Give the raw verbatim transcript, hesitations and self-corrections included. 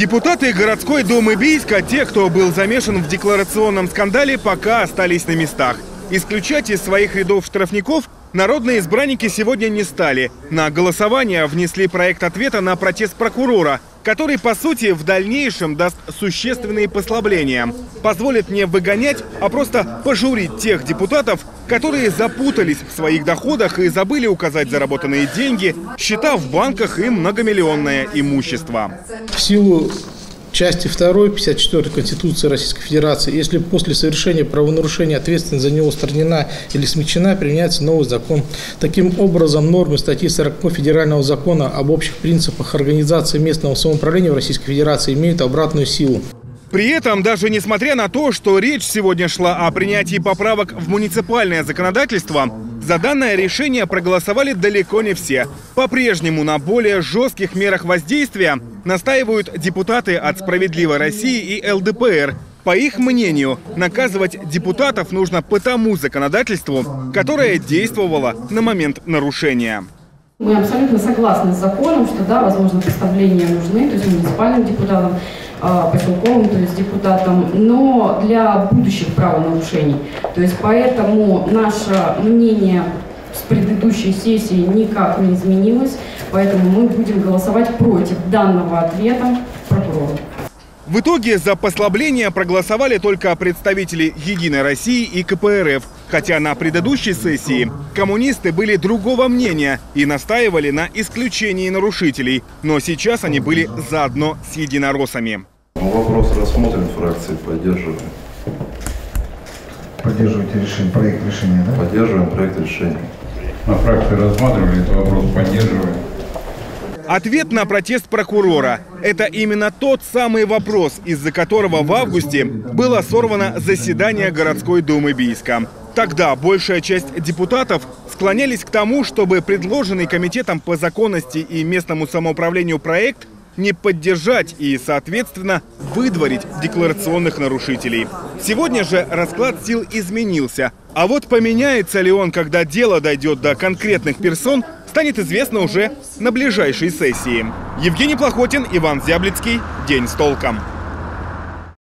Депутаты городской думы Бийска, те, кто был замешан в декларационном скандале, пока остались на местах. Исключать из своих рядов штрафников народные избранники сегодня не стали. На голосование внесли проект ответа на протест прокурора, который, по сути, в дальнейшем даст существенные послабления. Позволит не выгонять, а просто пожурить тех депутатов, которые запутались в своих доходах и забыли указать заработанные деньги, счета в банках и многомиллионное имущество. В силу части второй, пятьдесят четвёртой Конституции Российской Федерации, если после совершения правонарушения ответственность за него устранена или смягчена, применяется новый закон. Таким образом, нормы статьи сороковой Федерального закона об общих принципах организации местного самоуправления в Российской Федерации имеют обратную силу. При этом, даже несмотря на то, что речь сегодня шла о принятии поправок в муниципальное законодательство, за данное решение проголосовали далеко не все. По-прежнему на более жестких мерах воздействия настаивают депутаты от «Справедливой России» и эл дэ пэ эр. По их мнению, наказывать депутатов нужно по тому законодательству, которое действовало на момент нарушения. Мы абсолютно согласны с законом, что, да, возможно, представления нужны, то есть муниципальным депутатам, поселковым, то есть депутатам, но для будущих правонарушений. То есть поэтому наше мнение с предыдущей сессии никак не изменилось, поэтому мы будем голосовать против данного ответа прокурора. В итоге за послабление проголосовали только представители «Единой России» и ка пэ эр эф. Хотя на предыдущей сессии коммунисты были другого мнения и настаивали на исключении нарушителей. Но сейчас они были заодно с единороссами. Вопрос рассмотрен, фракции поддерживаем. Поддерживаете решение, проект решения, да? Поддерживаем проект решения. На фракции рассматривали, этот вопрос поддерживаем. Ответ на протест прокурора – это именно тот самый вопрос, из-за которого в августе было сорвано заседание городской думы Бийска. Тогда большая часть депутатов склонялись к тому, чтобы предложенный комитетом по законности и местному самоуправлению проект не поддержать и, соответственно, выдворить декларационных нарушителей. Сегодня же расклад сил изменился. А вот поменяется ли он, когда дело дойдет до конкретных персон, станет известно уже на ближайшей сессии. Евгений Плохотин, Иван Зяблицкий. День с толком.